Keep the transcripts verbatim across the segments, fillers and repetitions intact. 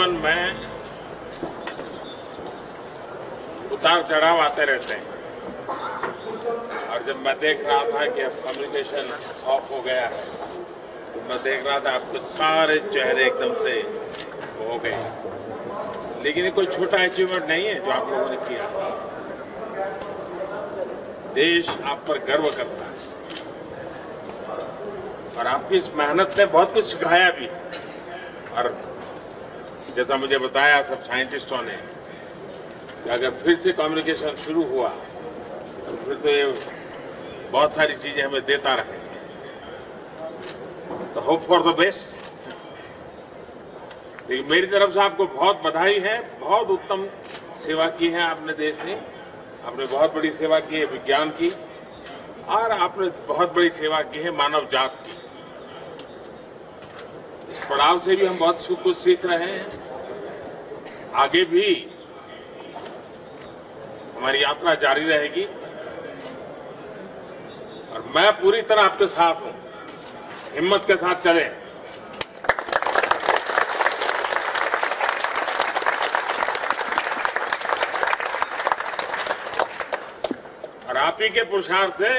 जीवन में उतार चढ़ाव आते रहते हैं। और जब मैं देख रहा था कि अब कम्युनिकेशन ऑफ हो गया है, तो मैं देख रहा था आपके सारे चेहरे एकदम से हो गए। लेकिन ये कोई छोटा अचीवमेंट नहीं है जो आप लोगों ने किया। देश आप पर गर्व करता है और आपकी इस मेहनत ने बहुत कुछ सिखाया भी। और जैसा मुझे बताया सब साइंटिस्टों ने कि अगर फिर से कम्युनिकेशन शुरू हुआ तो फिर तो ये बहुत सारी चीजें हमें देता रहे। तो होप फॉर द बेस्ट। लेकिन मेरी तरफ से आपको बहुत बधाई है। बहुत उत्तम सेवा की है आपने, देश ने। आपने बहुत बड़ी सेवा की है विज्ञान की, और आपने बहुत बड़ी सेवा की है मानव जात की। इस पड़ाव से भी हम बहुत कुछ सीख रहे हैं। आगे भी हमारी यात्रा जारी रहेगी और मैं पूरी तरह आपके साथ हूं। हिम्मत के साथ चले। और आप ही के पुरुषार्थ से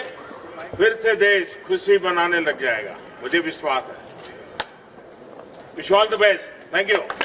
फिर से देश खुशी बनाने लग जाएगा, मुझे विश्वास है। Wish you all the best. Thank you.